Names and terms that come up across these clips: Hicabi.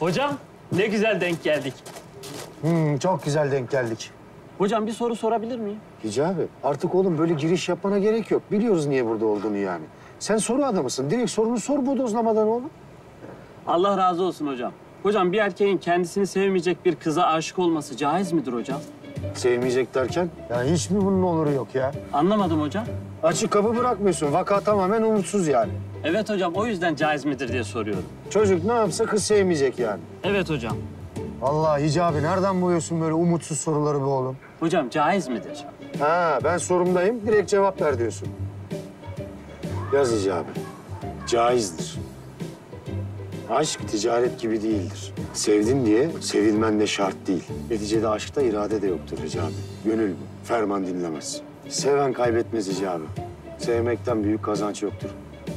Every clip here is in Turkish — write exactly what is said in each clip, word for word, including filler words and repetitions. Hocam ne güzel denk geldik. Hmm, çok güzel denk geldik. Hocam bir soru sorabilir miyim? Hicabi, artık oğlum böyle giriş yapmana gerek yok. Biliyoruz niye burada olduğunu yani. Sen soru adamısın. Direkt sorunu sor bodozlamadan oğlum. Allah razı olsun hocam. Hocam bir erkeğin kendisini sevmeyecek bir kıza aşık olması caiz midir hocam? Sevmeyecek derken? Ya hiç mi bunun oluru yok ya? Anlamadım hocam. Açık kapı bırakmıyorsun. Vaka tamamen umutsuz yani. Evet hocam, o yüzden caiz midir diye soruyorum. Çocuk ne yapsa kız sevmeyecek yani. Evet hocam. Vallahi Hicabi, nereden buluyorsun böyle umutsuz soruları be oğlum? Hocam caiz midir? Ha, ben sorumdayım, direkt cevap ver diyorsun. Yaz Hicabi, caizdir. Aşk ticaret gibi değildir. Sevdin diye sevilmen de şart değil. Neticede aşkta irade de yoktur Hicabi. Gönül bu, ferman dinlemez. Seven kaybetmez Hicabi. Sevmekten büyük kazanç yoktur.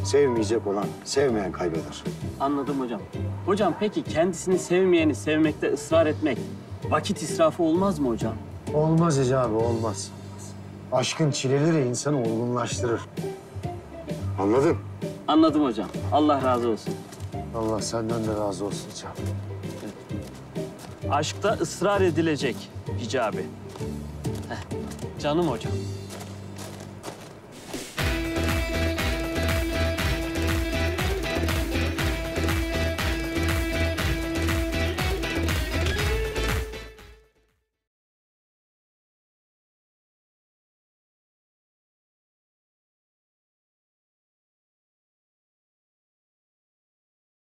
Sevmeyecek olan, sevmeyen kaybeder. Anladım hocam. Hocam peki kendisini sevmeyeni sevmekte ısrar etmek vakit israfı olmaz mı hocam? Olmaz Hicabi, olmaz. Aşkın çileleri insanı olgunlaştırır. Anladım. Anladım hocam. Allah razı olsun. Allah senden de razı olsun Hicabi. Aşkta ısrar edilecek Hicabi. Heh. Canım hocam.